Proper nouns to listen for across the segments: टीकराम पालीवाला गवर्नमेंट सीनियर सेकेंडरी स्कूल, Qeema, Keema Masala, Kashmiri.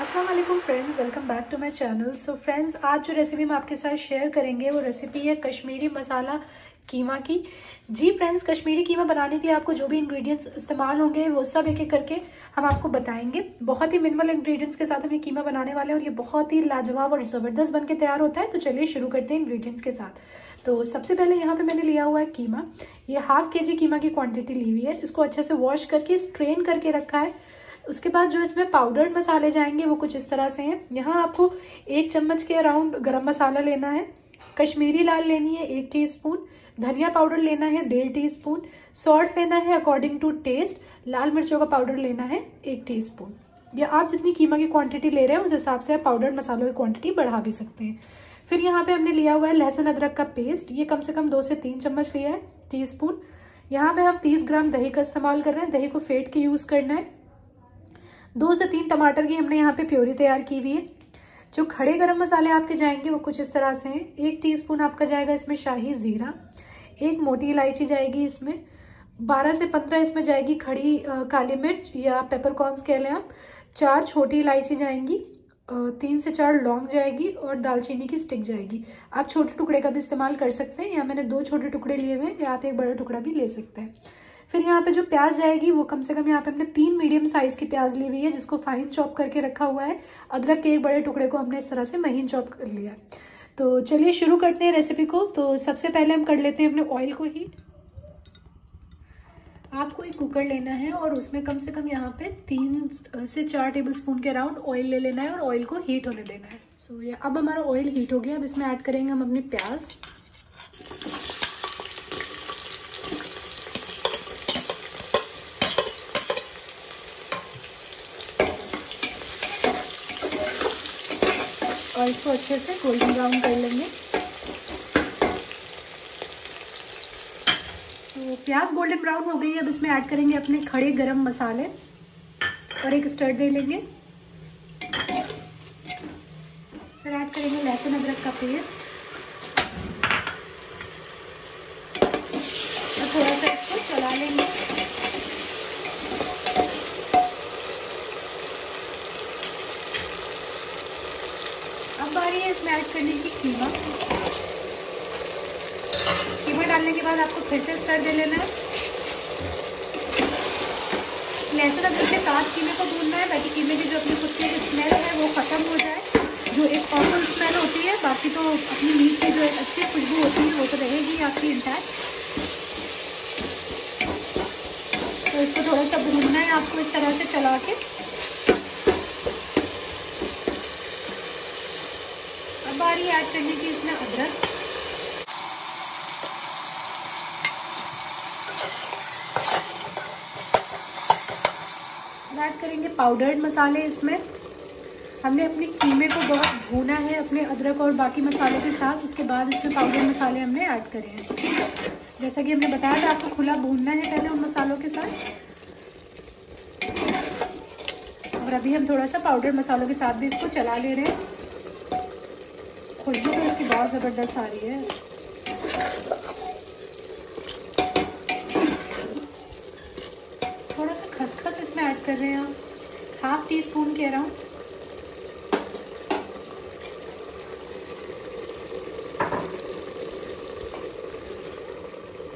अस्सलाम वालेकुम friends, welcome back to my channel. So friends, आज जो रेसिपी हम आपके साथ शेयर करेंगे वो रेसिपी है कश्मीरी मसाला कीमा की। जी फ्रेंड्स, कश्मीरी कीमा बनाने के लिए आपको जो भी इंग्रेडिएंट्स इस्तेमाल होंगे वो सब एक एक करके हम आपको बताएंगे। बहुत ही मिनिमल इंग्रेडिएंट्स के साथ हम ये कीमा बनाने वाले हैं और ये बहुत ही लाजवाब और ज़बरदस्त बनके तैयार होता है। तो चलिए शुरू करते हैं इंग्रेडिएंट्स के साथ। तो सबसे पहले यहाँ पे मैंने लिया हुआ है कीमा। ये हाफ केजी कीमा की क्वान्टिटी ली हुई है। इसको अच्छे से वॉश करके स्ट्रेन करके रखा है। उसके बाद जो इसमें पाउडर्ड मसाले जाएंगे वो कुछ इस तरह से हैं। यहाँ आपको 1 चम्मच के अराउंड गरम मसाला लेना है, कश्मीरी लाल लेनी है 1 टीस्पून, धनिया पाउडर लेना है 1.5 टीस्पून, सॉल्ट लेना है अकॉर्डिंग टू टेस्ट, लाल मिर्चों का पाउडर लेना है 1 टीस्पून। या आप जितनी कीमा की क्वांटिटी ले रहे हैं उस हिसाब से आप पाउडर्ड मसालों की क्वांटिटी बढ़ा भी सकते हैं। फिर यहाँ पे हमने लिया हुआ है लहसुन अदरक का पेस्ट। ये कम से कम 2 से 3 चम्मच लिया है, टीस्पून। यहाँ पे हम 30 ग्राम दही का इस्तेमाल कर रहे हैं। दही को फेंट के यूज़ करना है। 2 से 3 टमाटर की हमने यहाँ पे प्योरी तैयार की हुई है। जो खड़े गरम मसाले आपके जाएंगे वो कुछ इस तरह से हैं। 1 टीस्पून आपका जाएगा इसमें शाही ज़ीरा, 1 मोटी इलायची जाएगी इसमें, 12 से 15 इसमें जाएगी खड़ी काली मिर्च या पेपरकॉर्न्स कह लें आप, 4 छोटी इलायची जाएंगी, 3 से 4 लौंग जाएगी और दालचीनी की स्टिक जाएगी। आप छोटे टुकड़े का भी इस्तेमाल कर सकते हैं, या मैंने 2 छोटे टुकड़े लिए हुए हैं, या आप 1 बड़ा टुकड़ा भी ले सकते हैं। फिर यहाँ पे जो प्याज जाएगी वो कम से कम यहाँ पे हमने 3 मीडियम साइज की प्याज ली हुई है जिसको फाइन चॉप करके रखा हुआ है। अदरक के 1 बड़े टुकड़े को हमने इस तरह से महीन चॉप कर लिया है। तो चलिए शुरू करते हैं रेसिपी को। तो सबसे पहले हम कर लेते हैं अपने ऑयल को हीट। आपको एक कुकर लेना है और उसमें कम से कम यहाँ पे 3 से 4 टेबल स्पून के अराउंड ऑयल ले लेना है और ऑयल को हीट होने देना है। सो अब हमारा ऑयल हीट हो गया। अब इसमें ऐड करेंगे हम अपनी प्याज। और इसको अच्छे से गोल्डन ब्राउन कर लेंगे। तो प्याज गोल्डन ब्राउन हो गई है। अब इसमें ऐड करेंगे अपने खड़े गरम मसाले और एक स्टर दे लेंगे। फिर ऐड करेंगे लहसुन अदरक का पेस्ट और थोड़ा सा इसको चला लेंगे। इसमें ऐड करने की कीमा डालने के बाद आपको फिर से स्टर दे लेना है। लहसुन अदरक के साथ कीमे को भूनना है ताकि कीमे की जो अपनी खुद की स्मेल है वो ख़त्म हो जाए। जो एक ऑर्गन स्मेल होती है, बाकी तो अपनी मीट की जो एक अच्छी खुशबू होती है वो तो रहेगी आपकी इंटैक्ट। तो इसको थोड़ा सा भूनना है आपको इस तरह से चला के। बारी ऐड करने की इसमें अदरक। ऐड करेंगे पाउडर्ड मसाले। इसमें हमने अपने कीमे को बहुत भूना है अपने अदरक और बाकी मसालों के साथ। उसके बाद इसमें पाउडर्ड मसाले हमने ऐड करे हैं। जैसा कि हमने बताया था आपको खुला भूनना है पहले उन मसालों के साथ। और अभी हम थोड़ा सा पाउडर्ड मसालों के साथ भी इसको चला ले रहे हैं। खुशबू तो इसकी बहुत ज़बरदस्त आ रही है। थोड़ा सा खसखस इसमें ऐड कर रहे हैं आप, हाफ टी स्पून कह रहा हूँ।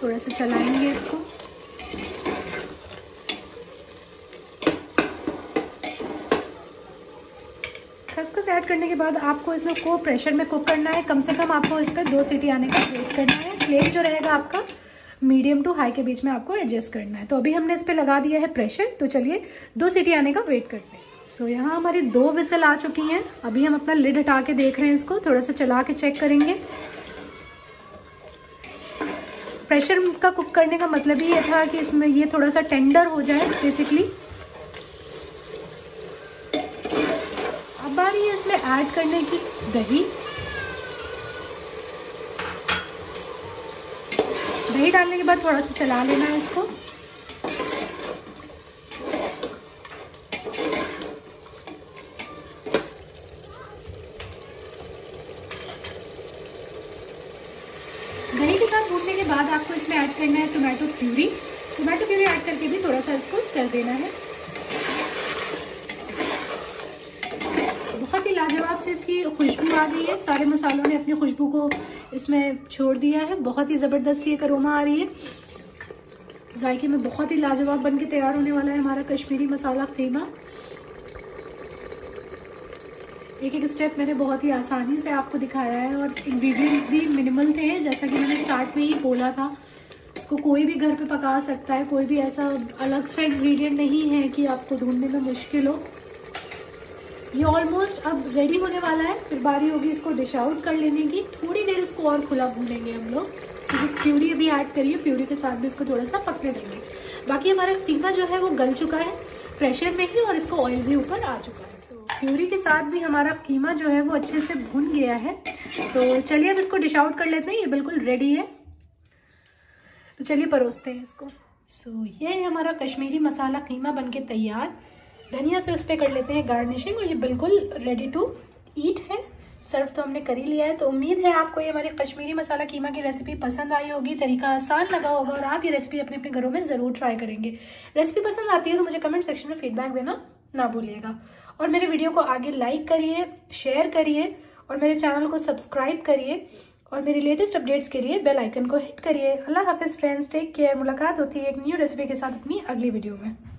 थोड़ा सा चलाएंगे इसको। खसखस ऐड करने के बाद आपको इसमें को प्रेशर में कुक करना है। कम से कम आपको इस पर 2 सीटी आने का वेट करना है। फ्लेम जो रहेगा आपका मीडियम टू हाई के बीच में आपको एडजस्ट करना है। तो अभी हमने इस पर लगा दिया है प्रेशर। तो चलिए 2 सीटी आने का वेट करते हैं। सो यहाँ हमारी 2 विसल आ चुकी हैं। अभी हम अपना लिड हटा के देख रहे हैं इसको, थोड़ा सा चला के चेक करेंगे। प्रेशर का कुक करने का मतलब ही ये था कि इसमें ये थोड़ा सा टेंडर हो जाए बेसिकली। बारी है इसमें ऐड करने की दही। दही डालने के बाद थोड़ा सा चला लेना है इसको। दही के साथ भूनने के बाद आपको इसमें ऐड करना है tomato puree. Tomato puree add करके भी थोड़ा सा इसको स्टर देना है। से इसकी खुशबू आ गई है, सारे मसालों ने अपनी खुशबू को इसमें छोड़ दिया है। बहुत ही ज़बरदस्त ये अरोमा आ रही है, जायके में बहुत ही लाजवाब बन के तैयार होने वाला है हमारा कश्मीरी मसाला कीमा। एक एक स्टेप मैंने बहुत ही आसानी से आपको दिखाया है और इंग्रेडिएंट्स भी मिनिमल थे, जैसा कि मैंने स्टार्ट में ही बोला था। इसको कोई भी घर पे पका सकता है, कोई भी ऐसा अलग सा इंग्रेडिएंट नहीं है कि आपको ढूंढने में मुश्किल हो। ये ऑलमोस्ट अब रेडी होने वाला है, फिर बारी होगी इसको डिश आउट कर लेने की। थोड़ी देर इसको और खुला भूनेंगे हम लोग, क्योंकि प्यूरी अभी ऐड करिए, प्यूरी के साथ भी इसको थोड़ा सा पकने देंगे। बाकी हमारा कीमा जो है वो गल चुका है प्रेशर में ही, और इसको ऑयल भी ऊपर आ चुका है। प्यूरी के साथ भी हमारा कीमा जो है वो अच्छे से भून गया है। तो चलिए अब इसको डिश आउट कर लेते हैं, ये बिल्कुल रेडी है। तो चलिए परोसते हैं इसको। ये है हमारा कश्मीरी मसाला कीमा बनके तैयार। धनिया से उस पर कर लेते हैं गार्निशिंग, और ये बिल्कुल रेडी टू ईट है। सर्व तो हमने कर ही लिया है। तो उम्मीद है आपको ये हमारी कश्मीरी मसाला कीमा की रेसिपी पसंद आई होगी, तरीका आसान लगा होगा, और आप ये रेसिपी अपने अपने घरों में ज़रूर ट्राई करेंगे। रेसिपी पसंद आती है तो मुझे कमेंट सेक्शन में फीडबैक देना ना भूलिएगा, और मेरे वीडियो को आगे लाइक करिए, शेयर करिए, और मेरे चैनल को सब्सक्राइब करिए, और मेरी लेटेस्ट अपडेट्स के लिए बेल आइकन को हिट करिए। अल्लाह हाफिज़ फ्रेंड्स, टेक केयर। मुलाकात होती है एक न्यू रेसिपी के साथ अपनी अगली वीडियो में।